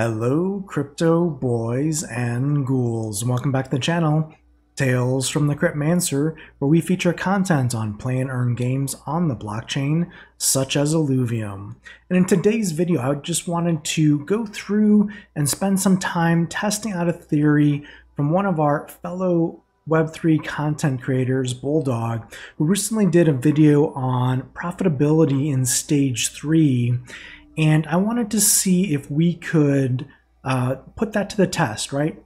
Hello crypto boys and ghouls, welcome back to the channel, Tales from the Cryptmancer, where we feature content on play and earn games on the blockchain, such as Illuvium. And in today's video, I just wanted to go through and spend some time testing out a theory from one of our fellow Web3 content creators, Bulldog, who recently did a video on profitability in Stage 3. And I wanted to see if we could put that to the test, right?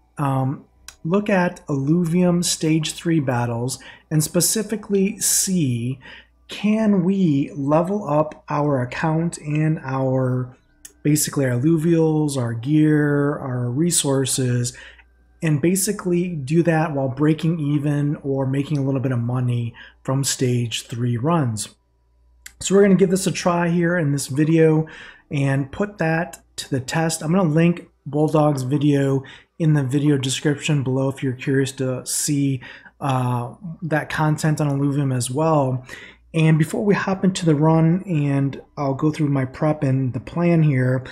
Look at Alluvium Stage 3 battles and specifically see, can we level up our account and our, basically our alluvials, our gear, our resources, and basically do that while breaking even or making a little bit of money from Stage 3 runs. So we're going to give this a try here in this video and put that to the test. I'm going to link Bulldog's video in the video description below if you're curious to see that content on Alluvium as well. And before we hop into the run, and I'll go through my prep and the plan here,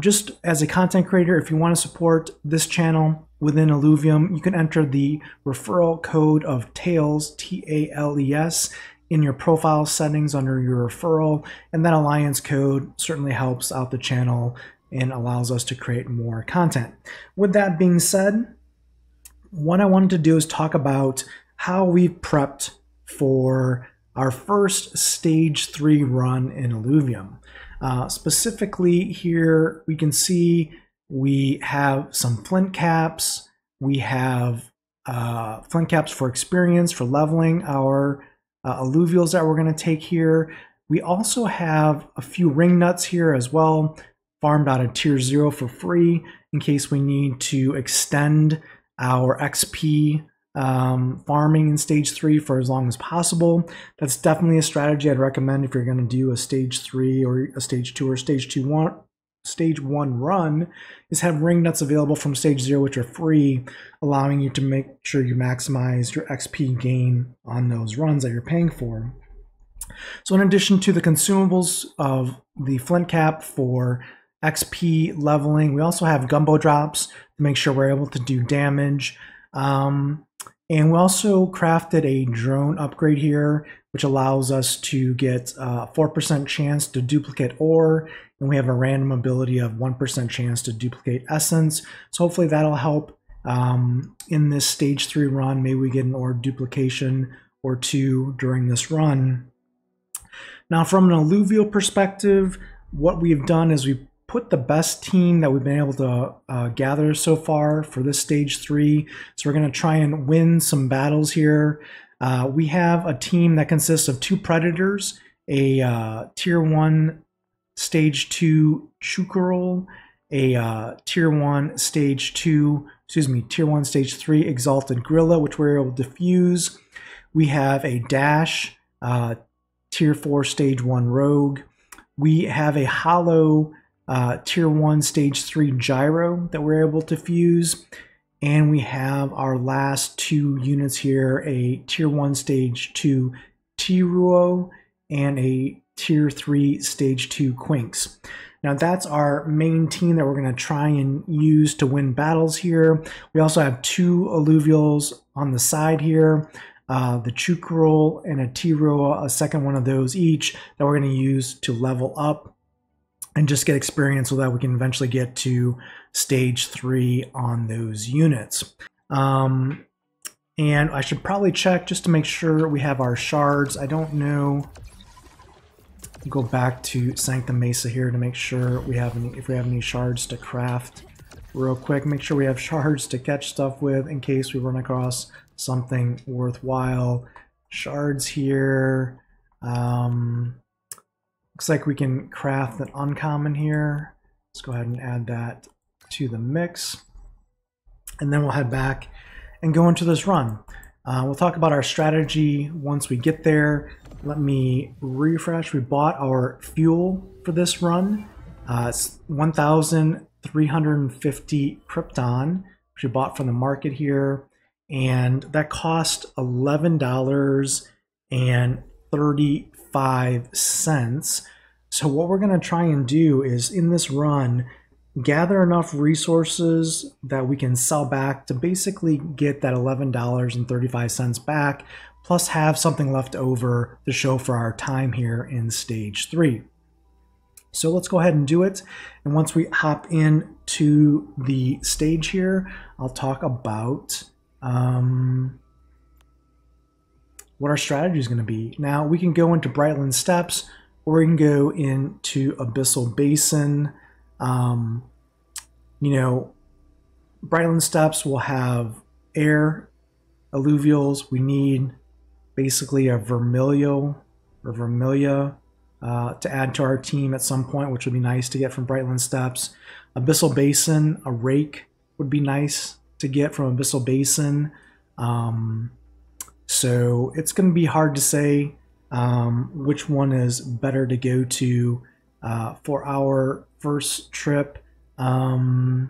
just as a content creator, if you want to support this channel within Alluvium, you can enter the referral code of TALES, T-A-L-E-S, in your profile settings under your referral, and that Alliance Code certainly helps out the channel and allows us to create more content. With that being said, what I wanted to do is talk about how we prepped for our first Stage 3 run in Alluvium. Specifically here, we can see we have some Flint caps, we have Flint caps for experience, for leveling our alluvials that we're going to take here. We also have a few ring nuts here as well, farmed out of tier 0 for free in case we need to extend our XP farming in Stage 3 for as long as possible. That's definitely a strategy I'd recommend if you're going to do a Stage 3 or a Stage 2 or Stage 1 run, is have ring nuts available from Stage 0, which are free, allowing you to make sure you maximize your XP gain on those runs that you're paying for. So in addition to the consumables of the Flint cap for XP leveling, we also have gumbo drops to make sure we're able to do damage. And we also crafted a drone upgrade here, which allows us to get a 4% chance to duplicate ore, and we have a random ability of 1% chance to duplicate essence. So hopefully that'll help in this Stage 3 run. Maybe we get an ore duplication or two during this run. Now from an alluvial perspective, what we've done is we put the best team that we've been able to gather so far for this Stage 3. So we're going to try and win some battles here. We have a team that consists of two Predators, a Tier 1 Stage 2 Chukarol, a Tier 1 Stage 3 Exalted Gorilla, which we're able to defuse. We have a Dash, Tier 4 Stage 1 Rogue. We have a Hollow, Tier 1 Stage 3 Gyro that we're able to fuse, and we have our last two units here, a Tier 1 Stage 2 T-Ruo and a Tier 3 Stage 2 Quinks. Now that's our main team that we're going to try and use to win battles here. We also have two alluvials on the side here, the Chukarol and a T-Ruo, a second one of those each, that we're going to use to level up and just get experience so that we can eventually get to Stage 3 on those units. And I should probably check just to make sure we have our shards. I don't know. Go back to Sanctum Mesa here to make sure we have any, if we have any shards to craft real quick. Make sure we have shards to catch stuff with in case we run across something worthwhile. Shards here. Looks like we can craft an uncommon here. Let's go ahead and add that to the mix. And then we'll head back and go into this run. We'll talk about our strategy once we get there. Let me refresh. We bought our fuel for this run. It's 1,350 Krypton, which we bought from the market here. And that cost $11.35. So what we're going to try and do is in this run gather enough resources that we can sell back to basically get that $11.35 back, plus have something left over to show for our time here in stage 3. So let's go ahead and do it. And once we hop in to the stage here, I'll talk about what our strategy is going to be. Now we can go into Brightland Steps, or we can go into Abyssal Basin. You know, Brightland Steps will have air alluvials. We need basically a Vermilio or Vermilia to add to our team at some point, which would be nice to get from Brightland Steps. Abyssal Basin, a rake would be nice to get from Abyssal Basin. So it's going to be hard to say which one is better to go to for our first trip. I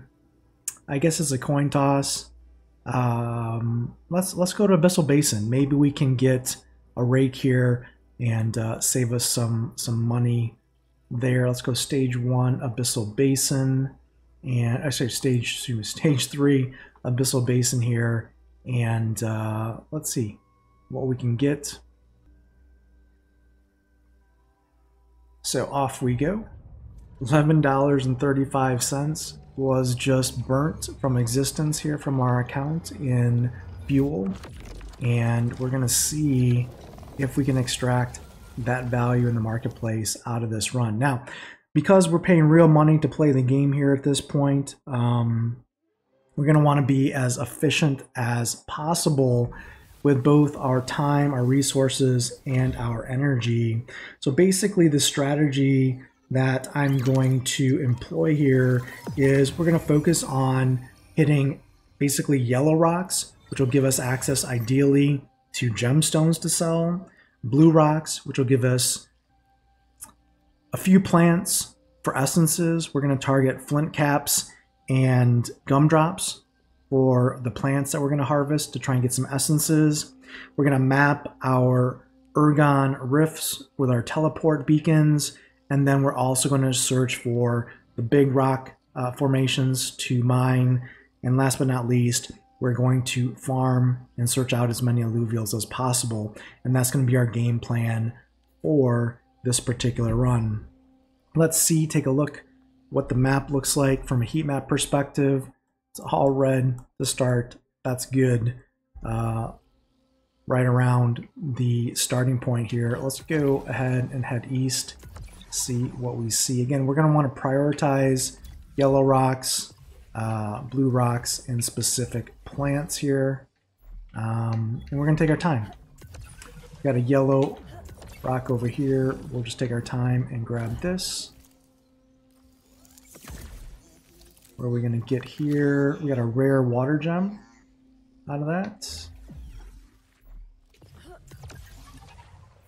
guess it's a coin toss. Let's go to Abyssal Basin. Maybe we can get a rake here and save us some money there. Let's go stage 1 Abyssal Basin, and actually stage 3 Abyssal Basin here, and let's see what we can get. So off we go. $11.35 was just burnt from existence here from our account in fuel, and we're gonna see if we can extract that value in the marketplace out of this run. Now, because we're paying real money to play the game here at this point, we're gonna wanna be as efficient as possible with both our time, our resources, and our energy. So basically the strategy that I'm going to employ here is we're going to focus on hitting basically yellow rocks, which will give us access ideally to gemstones to sell, blue rocks, which will give us a few plants for essences. We're going to target flint caps and gum drops for the plants that we're going to harvest to try and get some essences. We're going to map our Ergon rifts with our teleport beacons. And then we're also going to search for the big rock formations to mine. And last but not least, we're going to farm and search out as many alluvials as possible. And that's going to be our game plan for this particular run. Let's see, take a look what the map looks like from a heat map perspective. It's all red to start. That's good. Right around the starting point here. Let's go ahead and head east. See what we see. Again, we're going to want to prioritize yellow rocks, blue rocks, and specific plants here. And we're going to take our time. We've got a yellow rock over here. We'll just take our time and grab this. What are we going to get here? We got a rare water gem out of that.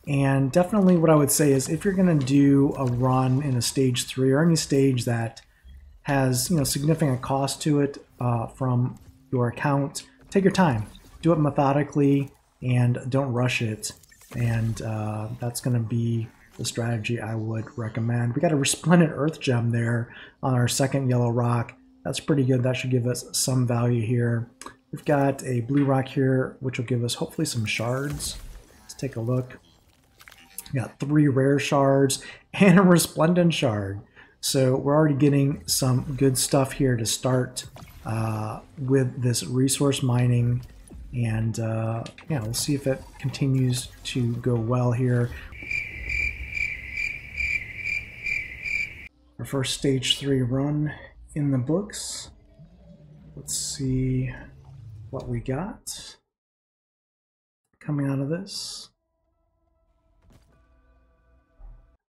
And definitely what I would say is if you're going to do a run in a stage 3 or any stage that has, you know, significant cost to it from your account, take your time. Do it methodically and don't rush it. And that's going to be the strategy I would recommend. We got a Resplendent Earth Gem there on our second yellow rock. That's pretty good. That should give us some value here. We've got a blue rock here, which will give us hopefully some shards. Let's take a look. We got 3 rare shards and a resplendent shard. So we're already getting some good stuff here to start with this resource mining. And yeah, we'll see if it continues to go well here. Our first stage 3 run in the books. Let's see what we got coming out of this.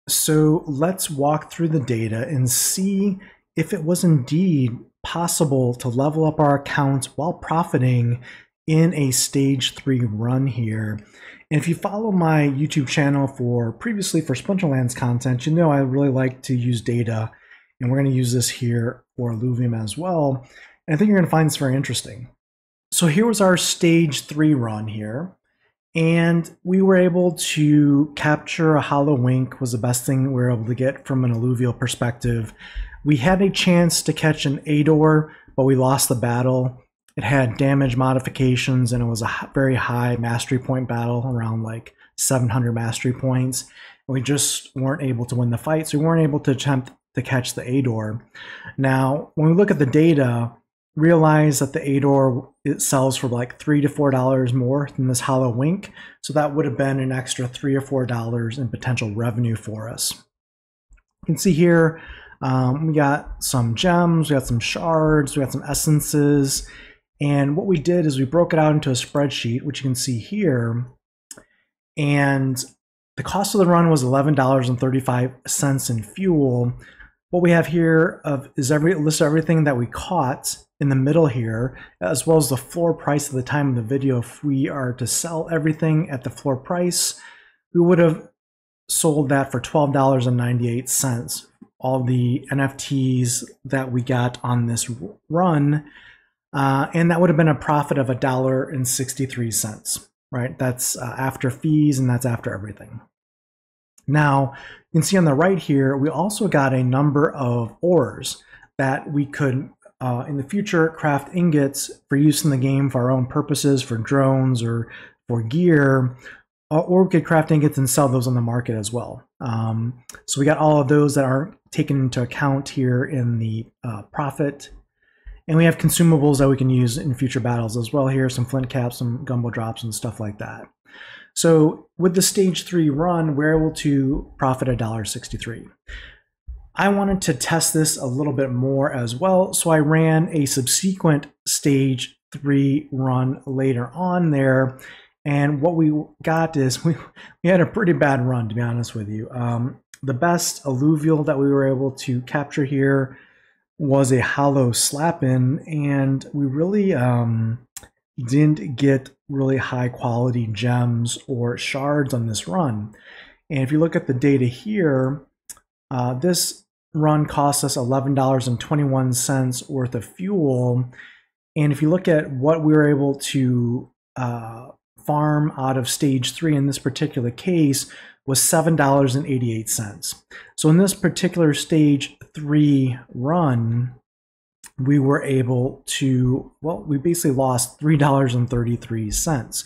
So let's walk through the data and see if it was indeed possible to level up our accounts while profiting in a stage 3 run here. And if you follow my YouTube channel previously for Splinterlands content, you know I really like to use data, and we're going to use this here for Illuvium as well. And I think you're going to find this very interesting. So here was our stage 3 run here. And we were able to capture a Hollow Wink was the best thing we were able to get from an alluvial perspective. We had a chance to catch an Ador, but we lost the battle. It had damage modifications, and it was a very high mastery point battle, around like 700 mastery points. We just weren't able to win the fight, so we weren't able to attempt to catch the Ador. Now, when we look at the data, realize that the Ador, it sells for like $3 to $4 more than this Hollow Wink, so that would have been an extra $3 or $4 in potential revenue for us. You can see here, we got some gems, we got some shards, we got some essences, and what we did is we broke it out into a spreadsheet, which you can see here, and the cost of the run was $11.35 in fuel. What we have here is everything that we caught in the middle here, as well as the floor price at the time of the video. If we are to sell everything at the floor price, we would have sold that for $12.98. All the NFTs that we got on this run, and that would have been a profit of $1.63. Right, that's after fees and that's after everything. Now, you can see on the right here, we also got a number of ores that we could, in the future, craft ingots for use in the game for our own purposes, for drones or for gear, or we could craft ingots and sell those on the market as well. So we got all of those that aren't taken into account here in the profit. And we have consumables that we can use in future battles as well here, some flint caps, some gumbo drops, and stuff like that. So with the stage 3 run, we're able to profit $1.63. I wanted to test this a little bit more as well, so I ran a subsequent stage 3 run later on there, and what we got is we had a pretty bad run, to be honest with you. The best alluvial that we were able to capture here was a hollow slap-in, and we really didn't get really high quality gems or shards on this run. And if you look at the data here, this run cost us $11.21 worth of fuel. And if you look at what we were able to farm out of stage 3 in this particular case was $7.88. So in this particular stage 3 run, we were able to, well, we basically lost $3.33.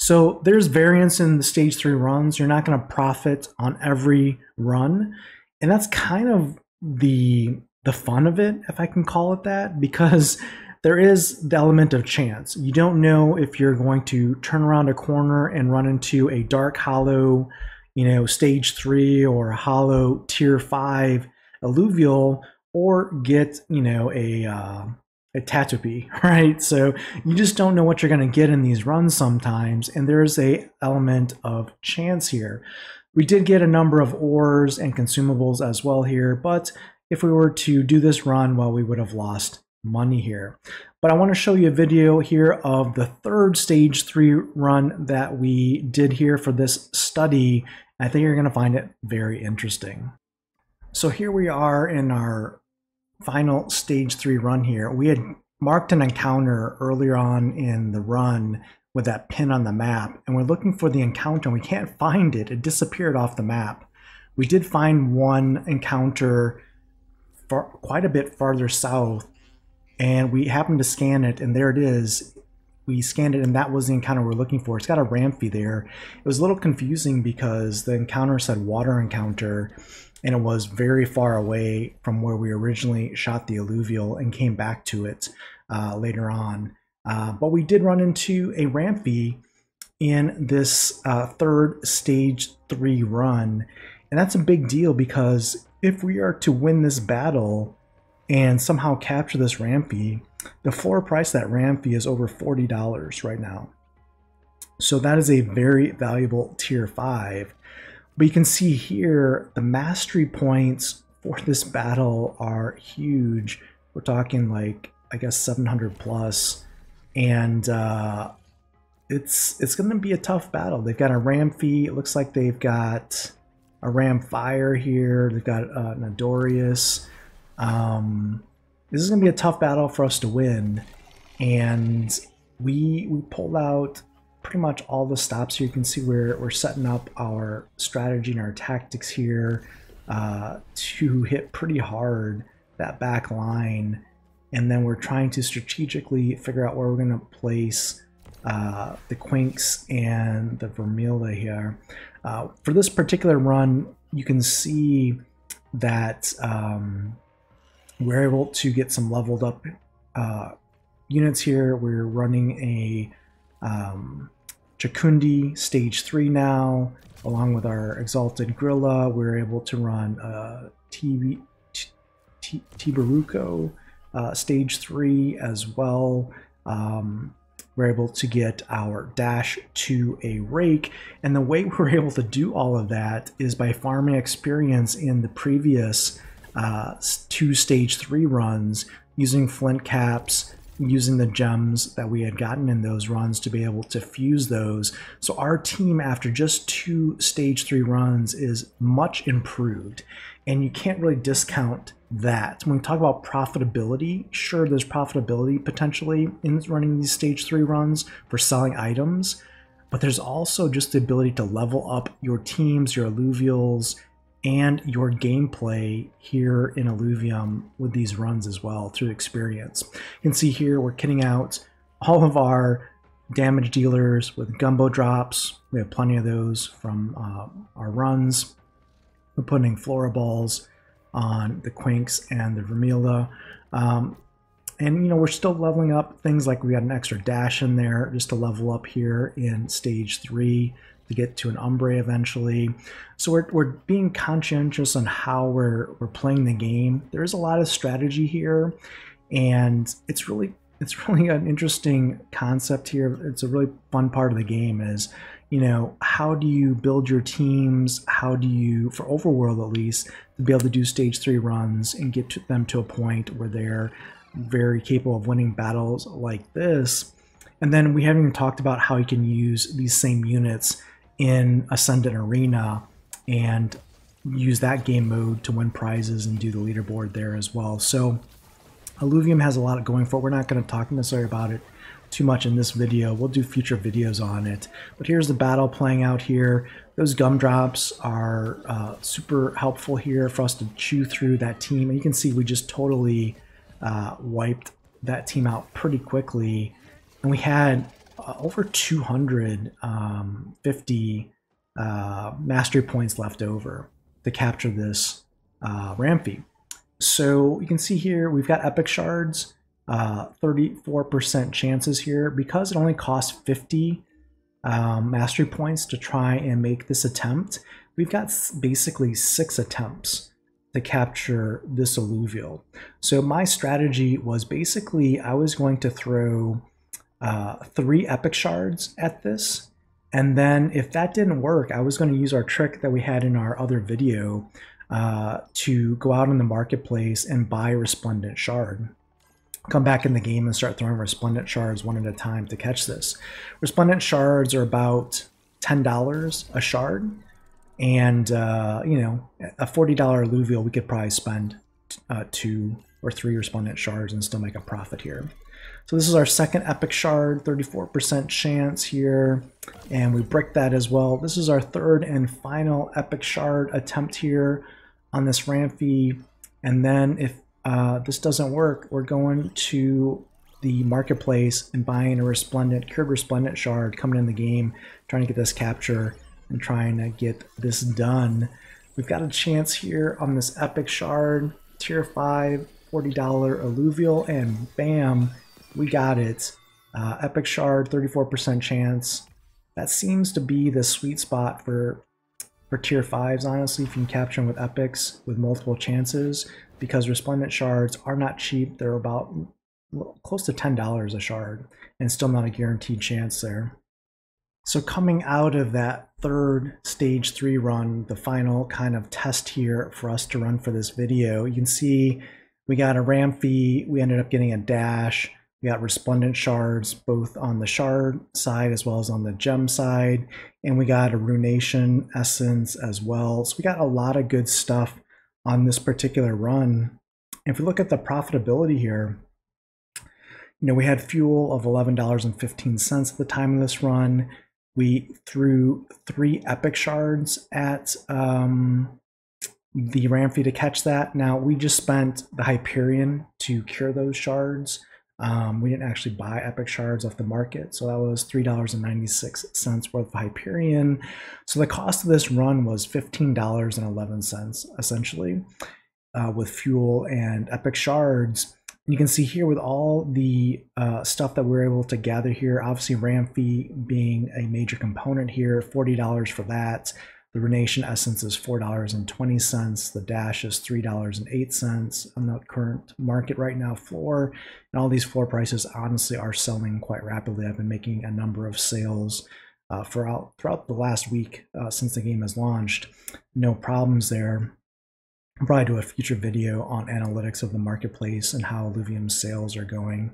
So there's variance in the stage 3 runs. You're not going to profit on every run. And that's kind of the fun of it, if I can call it that, because there is the element of chance. You don't know if you're going to turn around a corner and run into a dark hollow, you know, stage 3 or a hollow tier 5 alluvial, or get, you know, a Tatopy, right? So you just don't know what you're going to get in these runs sometimes, and there's a element of chance here. We did get a number of ores and consumables as well here, but if we were to do this run, well, we would have lost money here. But I want to show you a video here of the third stage 3 run that we did here for this study. I think you're going to find it very interesting. So here we are in our final stage 3 run here. We had marked an encounter earlier on in the run with that pin on the map, and we're looking for the encounter and we can't find it. It disappeared off the map. We did find one encounter far, quite a bit farther south, and we happened to scan it, and there it is. We scanned it, and that was the encounter we're looking for. It's got a Ramphi there. It was a little confusing because the encounter said water encounter, and it was very far away from where we originally shot the alluvial and came back to it later on. But we did run into a Ramphi in this third stage 3 run, and that's a big deal, because if we are to win this battle and somehow capture this Ramphi, the floor price of that Ramphi is over $40 right now. So that is a very valuable tier 5. But you can see here, the mastery points for this battle are huge. We're talking like, I guess, 700 plus, and it's going to be a tough battle. They've got a Ramphi. It looks like they've got a Ramfire here. They've got an Adorius. This is going to be a tough battle for us to win, and we pulled out pretty much all the stops here. You can see we're setting up our strategy and our tactics here to hit pretty hard that back line, and then we're trying to strategically figure out where we're going to place the Quinks and the Vermilio here. For this particular run, you can see that we're able to get some leveled up units here. We're running a Jacundi stage 3 now, along with our Exalted Gorilla. We're able to run a T-Ruo stage 3 as well. We're able to get our Dash to a Rake, and the way we're able to do all of that is by farming experience in the previous two stage 3 runs, using Flint caps, using the gems that we had gotten in those runs to be able to fuse those. So our team, after just two stage 3 runs, is much improved, and you can't really discount that. When we talk about profitability, sure, there's profitability potentially in running these stage 3 runs for selling items, but there's also just the ability to level up your teams, your alluvials, and your gameplay here in Illuvium with these runs as well through experience. You can see here we're kitting out all of our damage dealers with gumbo drops. We have plenty of those from our runs. We're putting flora balls on the Quinks and the Vermilio. And you know, we're still leveling up things like we got an extra Dash in there just to level up here in stage 3. To get to an Umbre eventually. So we're being conscientious on how we're playing the game. There is a lot of strategy here, and it's really an interesting concept here. It's a really fun part of the game is, you know, how do you build your teams? How do you, for Overworld at least, to be able to do stage 3 runs and get to them to a point where they're very capable of winning battles like this? And then we haven't even talked about how you can use these same units in Ascendant Arena and use that game mode to win prizes and do the leaderboard there as well. So Alluvium has a lot going for it. We're not going to talk necessarily about it too much in this video. We'll do future videos on it. But here's the battle playing out here. Those gumdrops are super helpful here for us to chew through that team. And you can see we just totally wiped that team out pretty quickly. And we had over 250 mastery points left over to capture this Ramphi. So you can see here we've got epic shards, 34% chances here. Because it only costs 50 mastery points to try and make this attempt, we've got basically 6 attempts to capture this alluvial. So my strategy was basically I was going to throw 3 epic shards at this, and then if that didn't work, I was going to use our trick that we had in our other video to go out in the marketplace and buy Resplendent Shard, come back in the game and start throwing Resplendent Shards one at a time to catch this. Resplendent Shards are about $10 a shard, and you know, a $40 alluvial, we could probably spend 2 or 3 Resplendent Shards and still make a profit here. So this is our second epic shard, 34% chance here, and we brick that as well. This is our third and final epic shard attempt here on this Ramphi, and then if this doesn't work, we're going to the marketplace and buying a resplendent, cured resplendent shard, coming in the game, trying to get this capture and trying to get this done. We've got a chance here on this epic shard, tier 5, $40 alluvial, and bam, we got it. Epic Shard, 34% chance. That seems to be the sweet spot for tier 5s, honestly, if you can capture them with epics with multiple chances, because Resplendent Shards are not cheap. They're about close to $10 a shard, and still not a guaranteed chance there. So coming out of that third stage 3 run, the final kind of test here for us to run for this video, you can see we got a Ramphi, we ended up getting a Dash, we got Resplendent Shards both on the shard side as well as on the gem side, and we got a Runation Essence as well. So we got a lot of good stuff on this particular run. If we look at the profitability here, you know, we had fuel of $11.15 at the time of this run. We threw 3 epic shards at the Ramphi to catch that. Now, we just spent the Hyperion to cure those shards. We didn't actually buy epic shards off the market, so that was $3.96 worth of Hyperion. So the cost of this run was $15.11 essentially, with fuel and epic shards. You can see here with all the stuff that we're able to gather here, obviously Ramphi being a major component here, $40 for that. The Renation Essence is $4.20, the Dash is $3.08 on the current market right now floor, and all these floor prices honestly are selling quite rapidly. I've been making a number of sales throughout the last week since the game has launched. No problems there. I'll probably do a future video on analytics of the marketplace and how Alluvium sales are going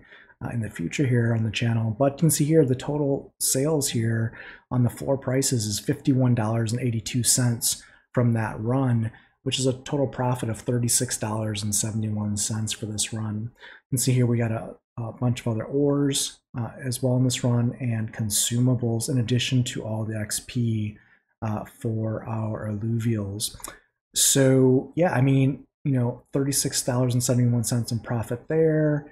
in the future here on the channel. But you can see here the total sales here on the floor prices is $51.82 from that run, which is a total profit of $36.71 for this run. You can see here we got a bunch of other ores as well in this run, and consumables in addition to all the XP for our alluvials. So yeah, I mean, you know, $36.71 in profit there.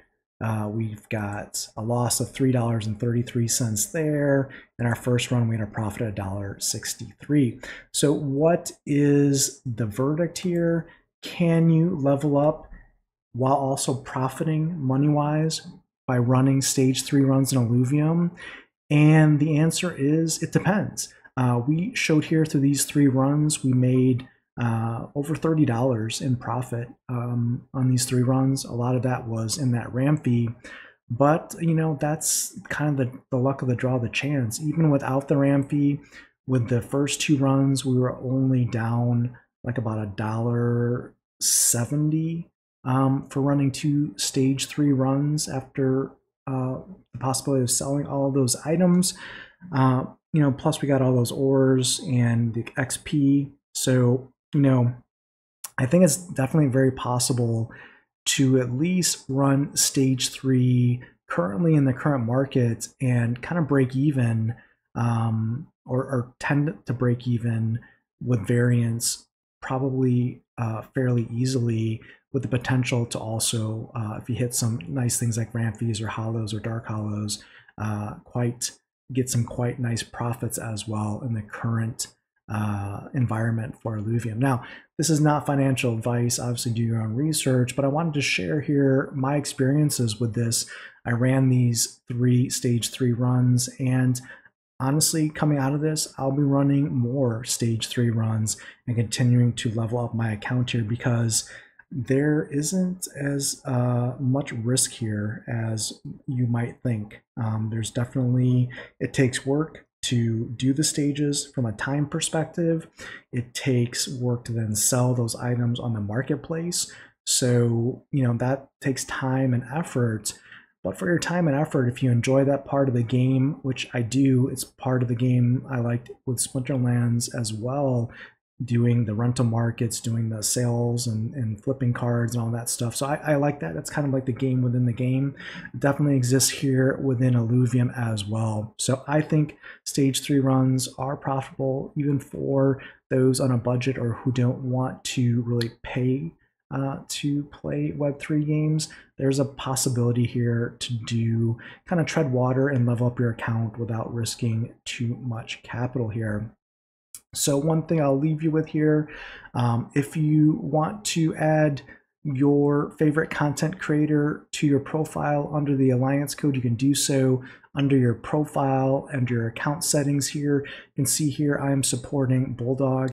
We've got a loss of $3.33 there. In our first run, we had a profit of $1.63. So what is the verdict here? Can you level up while also profiting money-wise by running stage 3 runs in Alluvium? And the answer is it depends. We showed here through these 3 runs, we made over $30 in profit on these 3 runs. A lot of that was in that Ramphi, but you know, that's kind of the luck of the draw, the chance. Even without the Ramphi, with the first 2 runs, we were only down like about $1.70 for running 2 stage 3 runs after the possibility of selling all of those items. You know, plus we got all those ores and the XP. So you know, I think it's definitely very possible to at least run stage 3 currently in the current market and kind of break even, or tend to break even with variance probably fairly easily, with the potential to also, if you hit some nice things like Ramphis or Hollows or Dark Hollows, get some quite nice profits as well in the current environment for Alluvium. Now, this is not financial advice, obviously do your own research, but I wanted to share here my experiences with this. I ran these 3 stage 3 runs, and honestly, coming out of this, I'll be running more stage 3 runs and continuing to level up my account here, because there isn't as much risk here as you might think. There's definitely, it takes work to do the stages from a time perspective. It takes work to then sell those items on the marketplace. So, you know, that takes time and effort. But for your time and effort, if you enjoy that part of the game, which I do, it's part of the game I liked with Splinterlands as well, doing the rental markets, doing the sales and flipping cards and all that stuff. So I like that. That's kind of like the game within the game. It definitely exists here within Alluvium as well. So I think stage 3 runs are profitable, even for those on a budget or who don't want to really pay to play Web3 games. There's a possibility here to do kind of tread water and level up your account without risking too much capital here. So one thing I'll leave you with here, if you want to add your favorite content creator to your profile under the Alliance Code, you can do so under your profile and your account settings here. You can see here I am supporting Bulldog.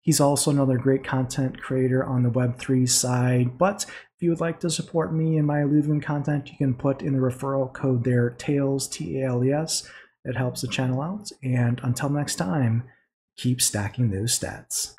He's also another great content creator on the Web3 side, but if you would like to support me and my Alluvium content, you can put in the referral code there, TALES, T-A-L-E-S. It helps the channel out, and until next time, keep stacking those stats.